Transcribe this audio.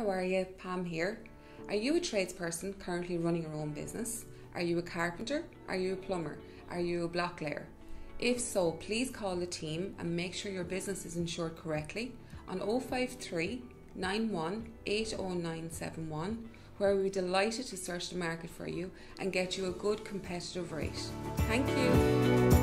how are you? Pam here. Are you a tradesperson currently running your own business? Are you a carpenter? Are you a plumber? Are you a block layer? If so, please call the team and make sure your business is insured correctly on 053 91 80971, where we'll be delighted to search the market for you and get you a good competitive rate. Thank you.